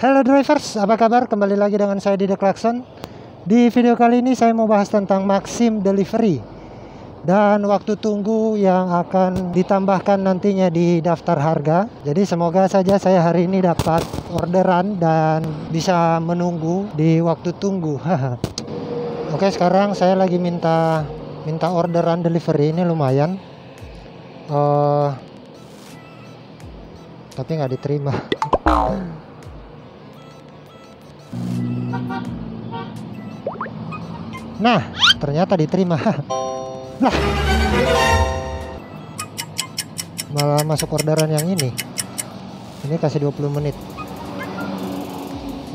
Halo drivers, apa kabar? Kembali lagi dengan saya di D'KlakSon. Di video kali ini saya mau bahas tentang Maxim delivery dan waktu tunggu yang akan ditambahkan nantinya di daftar harga. Jadi semoga saja saya hari ini dapat orderan dan bisa menunggu di waktu tunggu. Oke, sekarang saya lagi minta orderan delivery ini lumayan. Tapi nggak diterima. Nah, ternyata diterima. Lah, malah masuk orderan yang ini. Ini kasih 20 menit.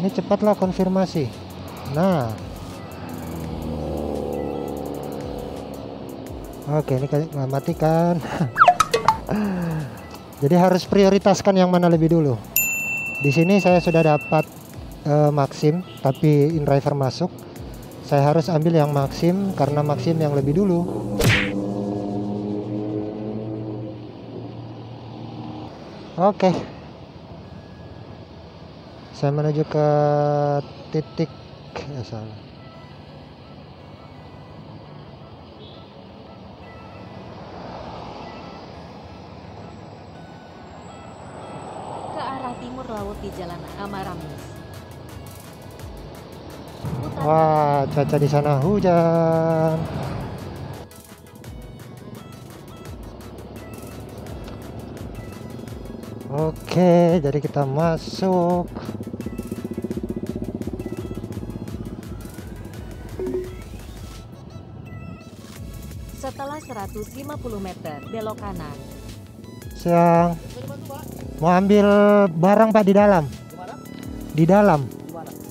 Ini cepatlah konfirmasi. Nah, oke, ini matikan. Jadi harus prioritaskan yang mana lebih dulu. Di sini saya sudah dapat Maxim, tapi in-driver masuk. Saya harus ambil yang Maxim karena Maxim yang lebih dulu. Oke, saya menuju ke titik asal. Ke arah timur laut di Jalan Amaram Hutan. Wah, cuaca di sana hujan. Oke, jadi kita masuk. Setelah 150 meter, belok kanan. Siang. Mau ambil barang Pak di dalam. Di dalam.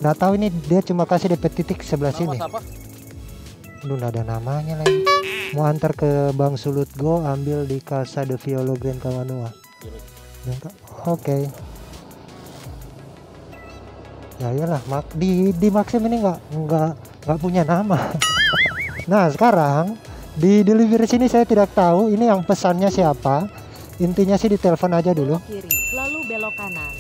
Nggak tahu ini dia cuma kasih DP titik sebelah sini. Aduh, nggak ada namanya lagi. Mau antar ke Bang Sulut Go, ambil di Casa de Violo Gwantawanua. Oke. Ya iyalah, di Maxim ini nggak punya nama. Nah sekarang di delivery sini saya tidak tahu ini yang pesannya siapa. Intinya sih ditelepon aja dulu. Kiri, lalu belok kanan.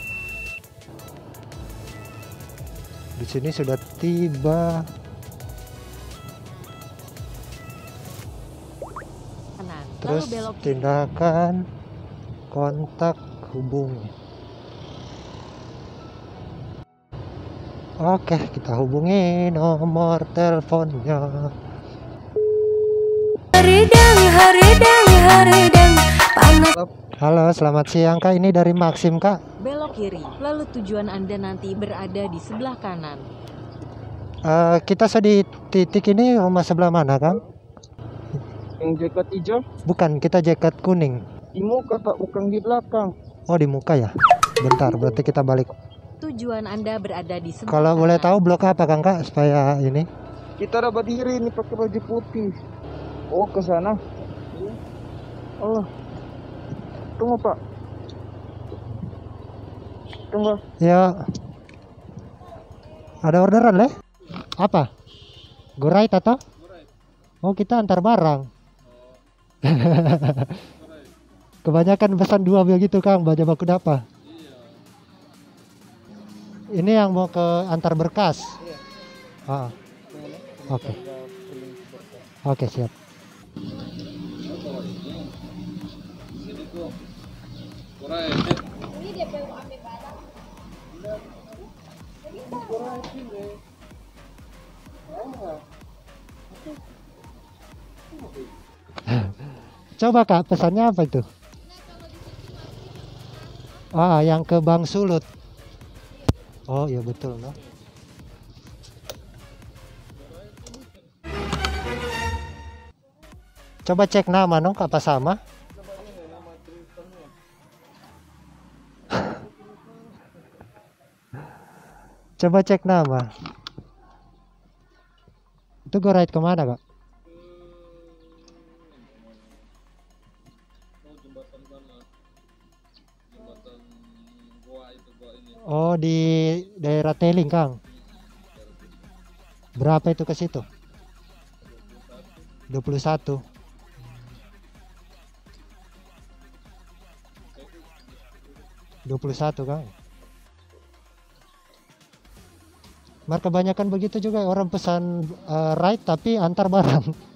Di sini sudah tiba. Terus tindakan kontak hubungi. Oke, kita hubungi nomor teleponnya. Halo, selamat siang Kak. Ini dari Maxim Kak. Belok kiri, lalu tujuan Anda nanti berada di sebelah kanan. Kita sudah di titik ini, rumah sebelah mana Kang? Yang jaket hijau? Bukan, kita jaket kuning. Di muka Pak, bukan di belakang. Oh di muka ya? Bentar, berarti kita balik. Tujuan Anda berada di sebelah kanan. Kalau boleh tahu blok apa Kang Kak, supaya ini? Kita dapat diri ini pakai baju putih. Oh ke sana. Oh. Tunggu Pak. Tunggu. Ya. Ada orderan leh? Apa? Gorai tata? Gorai. Oh kita antar barang. Oh. Kebanyakan pesan dua begitu Kang. Baca baku apa? Iya. Ini yang mau ke antar berkas. Iya. Ah. Oke. Okay. Oke, siap. Coba Kak, pesannya apa itu? Ah, yang ke Bang Sulut. Oh iya betul loh. Coba cek nama nong, apa sama? Coba cek nama. Itu go ride kemana Kak? Oh di daerah Teling Kang. Berapa itu ke situ? 21. Kang. Mereka kebanyakan begitu juga, orang pesan ride tapi antar barang.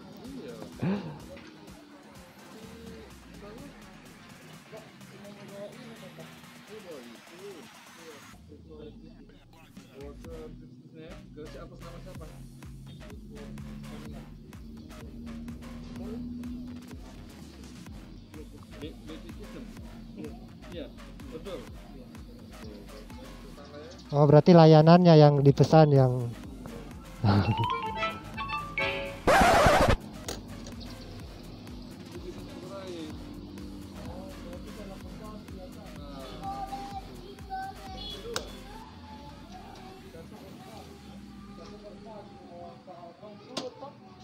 Oh, berarti layanannya yang dipesan yang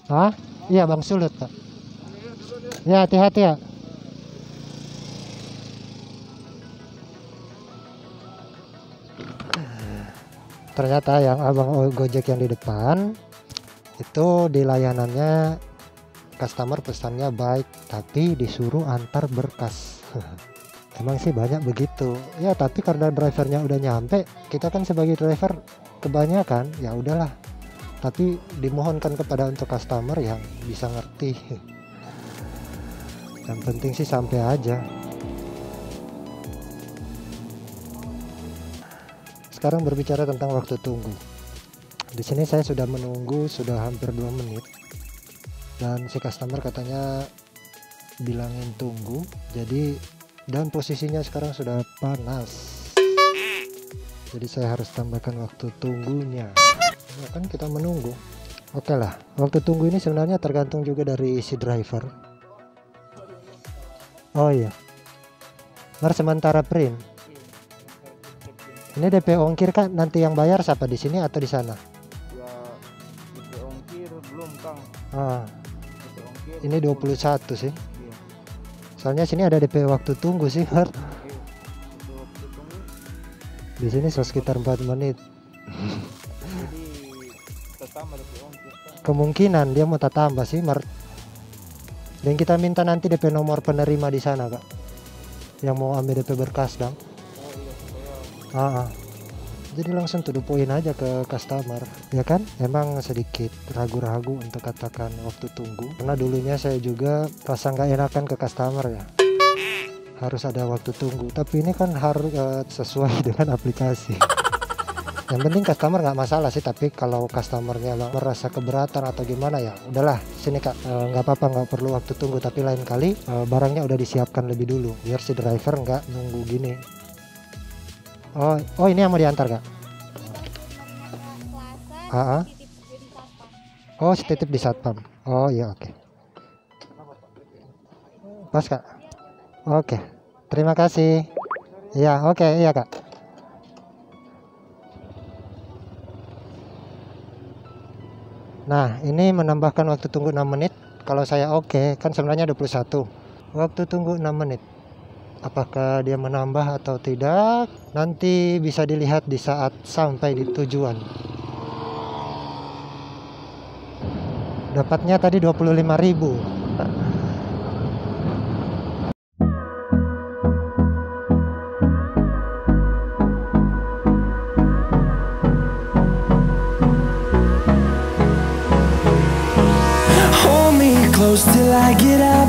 Hah? Iya, Bang Sulut, Pak. Ya, hati-hati ya. Ternyata yang abang Gojek yang di depan itu di layanannya customer pesannya baik tapi disuruh antar berkas. Emang sih banyak begitu ya, tapi karena drivernya udah nyampe, kita kan sebagai driver kebanyakan ya udahlah, tapi dimohonkan kepada untuk customer yang bisa ngerti. Yang penting sih sampai aja. Sekarang berbicara tentang waktu tunggu. Di sini saya sudah menunggu sudah hampir 2 menit dan si customer katanya bilangin tunggu. Jadi dan posisinya sekarang sudah panas. Jadi saya harus tambahkan waktu tunggunya. Ya kan kita menunggu. Oke lah, waktu tunggu ini sebenarnya tergantung juga dari si driver. Oh iya. Mar sementara print. Ini DP ongkir kan, nanti yang bayar siapa, di sini atau di sana? Ya, DP ongkir belum, Kang. DP ongkir ini 21 sih. Iya. Soalnya sini ada DP waktu tunggu sih, Bart. Di sini sekitar 4 menit. Jadi, tertambah DP ongkir, Kang. Kemungkinan dia mau tambah sih, Mart. Dan kita minta nanti DP nomor penerima di sana, Kak. Yang mau ambil DP berkas, Bang. Jadi langsung to the point aja ke customer, ya kan? Emang sedikit ragu-ragu untuk katakan waktu tunggu, karena dulunya saya juga rasa nggak enakan ke customer ya, harus ada waktu tunggu. Tapi ini kan harus sesuai dengan aplikasi. Yang penting customer nggak masalah sih, tapi kalau customernya merasa keberatan atau gimana ya, udahlah sini Kak, nggak apa-apa, nggak perlu waktu tunggu. Tapi lain kali barangnya udah disiapkan lebih dulu, biar si driver nggak nunggu gini. Oh, ini yang mau diantar, Kak? Oh, titip di satpam. Oh iya, oke. Pas, Kak. Oke. Terima kasih. Iya, oke, iya, Kak. Nah, ini menambahkan waktu tunggu 6 menit. Kalau saya oke, kan sebenarnya 21. Waktu tunggu 6 menit. Apakah dia menambah atau tidak, nanti bisa dilihat di saat sampai di tujuan. Dapatnya tadi 25.000. Till I get up,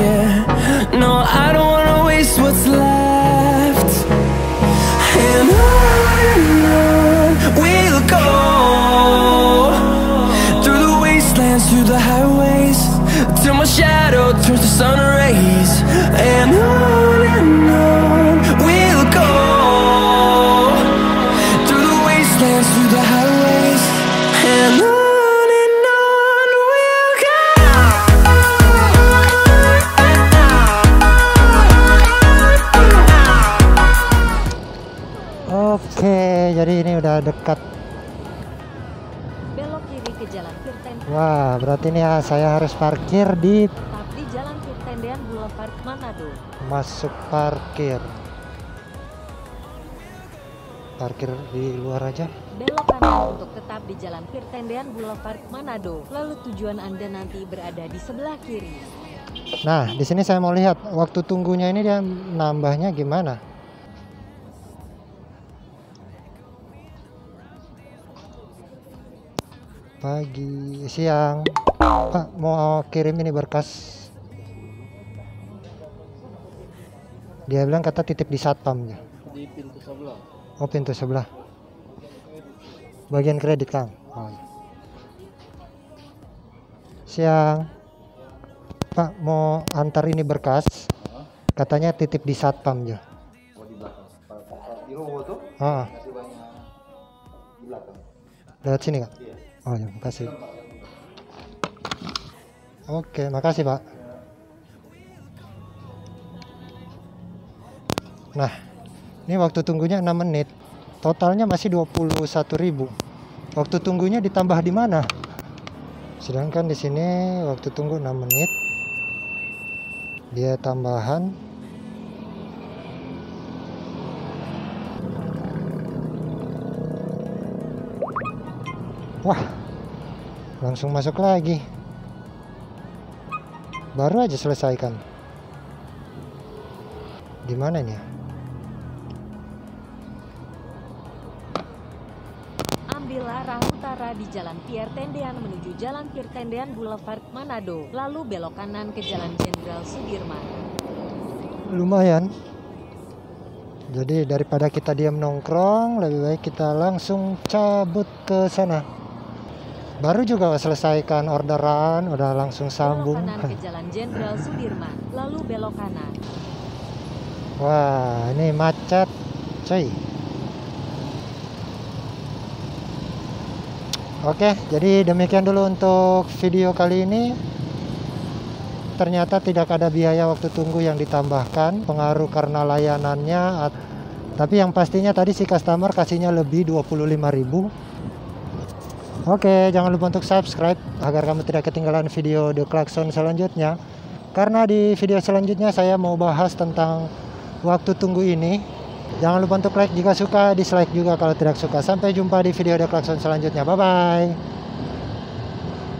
Yeah, no, I don't wanna waste what's left. And on we'll go, through the wastelands, through the highways, till my shadow turns to sun rays. And on we'll go, through the wastelands, through the highways. And on we'll go. Oke, jadi ini udah dekat. Belok kiri ke Jalan Piere Tendean. Wah, berarti ini ya saya harus parkir di Jalan Piere Tendean Boulevard Manado. Masuk parkir. parkir di luar aja. Belok kanan untuk tetap di Jalan Piere Tendean Boulevard Manado, lalu tujuan Anda nanti berada di sebelah kiri. Nah, di sini saya mau lihat waktu tunggunya ini dia nambahnya gimana. Pagi, siang. Pak, mau kirim ini berkas. Dia bilang kata titip di satpam ya. Di pintu sebelah. Oh, pintu sebelah. Bagian kredit, Kang. Oh, iya. Siang. Pak, mau antar ini berkas. Katanya titip di satpam ya. Oh, di belakang. Di rowo tuh? Heeh. Di belakang. Lewat sini, Kak? Iya. Oh, ya, makasih. Oke, makasih, Pak. Nah, ini waktu tunggunya 6 menit. Totalnya masih 21.000. Waktu tunggunya ditambah di mana? Sedangkan di sini waktu tunggu 6 menit. Dia tambahan 2. Wah. Langsung masuk lagi. Baru aja selesaikan. Di mana ini ya? Arah utara di Jalan Piere Tendean menuju Jalan Piere Tendean Boulevard Manado, lalu belok kanan ke Jalan Jenderal Sudirman. Lumayan. Jadi daripada kita diam nongkrong, lebih baik kita langsung cabut ke sana. Baru juga selesaikan orderan, udah langsung sambung. Belok kanan ke Jalan Jenderal Sudirman, lalu belok kanan. Wah, ini macet, coy. Oke, jadi demikian dulu untuk video kali ini. Ternyata tidak ada biaya waktu tunggu yang ditambahkan, pengaruh karena layanannya. Tapi yang pastinya tadi si customer kasihnya lebih 25.000. Oke, jangan lupa untuk subscribe agar kamu tidak ketinggalan video The Klakson selanjutnya. Karena di video selanjutnya saya mau bahas tentang waktu tunggu ini. Jangan lupa untuk like jika suka, dislike juga kalau tidak suka. Sampai jumpa di video D'KlakSon selanjutnya. Bye-bye.